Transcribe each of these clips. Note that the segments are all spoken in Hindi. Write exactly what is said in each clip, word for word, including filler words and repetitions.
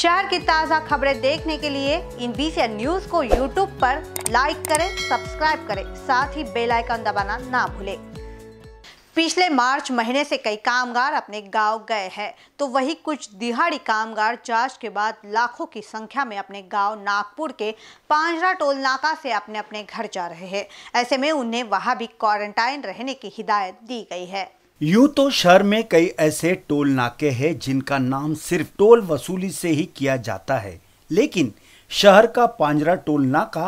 शहर की ताज़ा खबरें देखने के लिए I N B C N news को यूट्यूब पर लाइक करें, सब्सक्राइब करें, साथ ही बेल आइकन दबाना ना भूलें। पिछले मार्च महीने से कई कामगार अपने गांव गए हैं, तो वही कुछ दिहाड़ी कामगार जांच के बाद लाखों की संख्या में अपने गांव नागपुर के पांजरा टोल नाका से अपने अपने घर जा रहे हैं। ऐसे में उन्हें वहां भी क्वारंटाइन रहने की हिदायत दी गई है। यूँ तो शहर में कई ऐसे टोल नाके हैं जिनका नाम सिर्फ टोल वसूली से ही किया जाता है, लेकिन शहर का पांजरा टोल नाका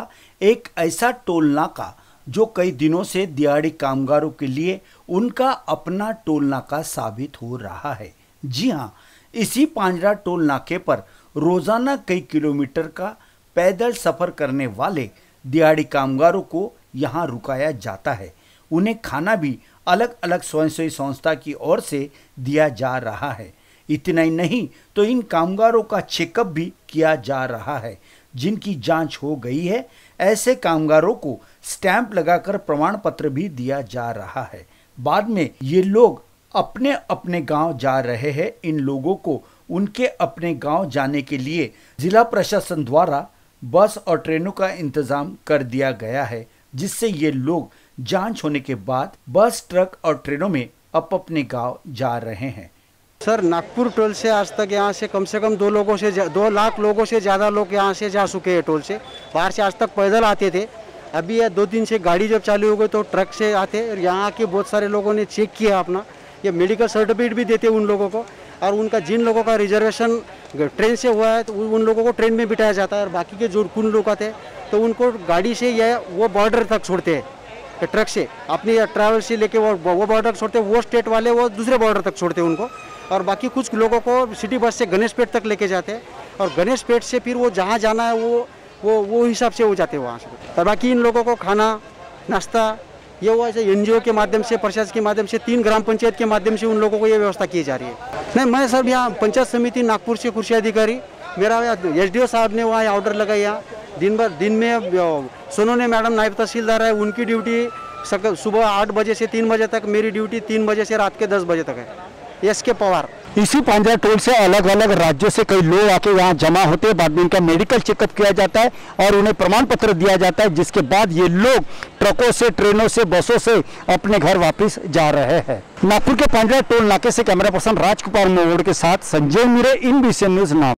एक ऐसा टोल नाका जो कई दिनों से दिहाड़ी कामगारों के लिए उनका अपना टोल नाका साबित हो रहा है। जी हाँ, इसी पांजरा टोल नाके पर रोजाना कई किलोमीटर का पैदल सफर करने वाले दिहाड़ी कामगारों को यहाँ रुकाया जाता है। उन्हें खाना भी अलग अलग स्वयंसेवी संस्था की ओर से दिया जा रहा है। इतना ही नहीं तो इन कामगारों का चेकअप भी किया जा रहा है। जिनकी जांच हो गई है, ऐसे कामगारों को स्टैंप लगाकर प्रमाण पत्र भी दिया जा रहा है। बाद में ये लोग अपने अपने गांव जा रहे हैं। इन लोगों को उनके अपने गांव जाने के लिए जिला प्रशासन द्वारा बस और ट्रेनों का इंतजाम कर दिया गया है, जिससे ये लोग जांच होने के बाद बस, ट्रक और ट्रेनों में अप अपने गाँव जा रहे हैं। सर, नागपुर टोल से आज तक यहाँ से कम से कम दो लोगों से दो लाख लोगों से ज़्यादा लोग यहाँ से जा चुके हैं। टोल से बाहर से आज तक पैदल आते थे, अभी यह दो दिन से गाड़ी जब चालू हो गई तो ट्रक से आते। और यहाँ के बहुत सारे लोगों ने चेक किया अपना, ये मेडिकल सर्टिफिकेट भी देते उन लोगों को। और उनका जिन लोगों का रिजर्वेशन ट्रेन से हुआ है तो उन लोगों को ट्रेन में बिठाया जाता है, और बाकी के जो कुन लोग आते तो उनको गाड़ी से या वो बॉर्डर तक छोड़ते हैं। ट्रक से अपनी ट्रैवल से लेके वो वो बॉर्डर छोड़ते, वो स्टेट वाले वो दूसरे बॉर्डर तक छोड़ते उनको। और बाकी कुछ लोगों को सिटी बस से गणेशपेट तक लेके जाते हैं, और गणेशपेट से फिर वो जहाँ जाना है वो वो वो हिसाब से वो जाते हैं वहाँ से। और बाकी इन लोगों को खाना नाश्ता ये हुआ है एन जी ओ के माध्यम से, प्रशासन के माध्यम से, तीन ग्राम पंचायत के माध्यम से उन लोगों को ये व्यवस्था की जा रही है। नहीं, मैं सर यहाँ पंचायत समिति नागपुर से कृषि अधिकारी, मेरा एस डी ओ साहब ने वहाँ ऑर्डर लगाया। दिन भर दिन में सोनू ने मैडम नायब तहसीलदार है, उनकी ड्यूटी सुबह आठ बजे से तीन बजे तक, मेरी ड्यूटी तीन बजे से रात के दस बजे तक है। एस के पवार। इसी पांजरा टोल से अलग अलग राज्यों से कई लोग आके यहाँ जमा होते हैं। बाद में इनका मेडिकल चेकअप किया जाता है और उन्हें प्रमाण पत्र दिया जाता है, जिसके बाद ये लोग ट्रकों से, ट्रेनों से, बसों से अपने घर वापस जा रहे हैं। नागपुर के पांजरा टोल नाके से कैमरा पर्सन राज कुमार के साथ Sanjay Mire, I N B C N news.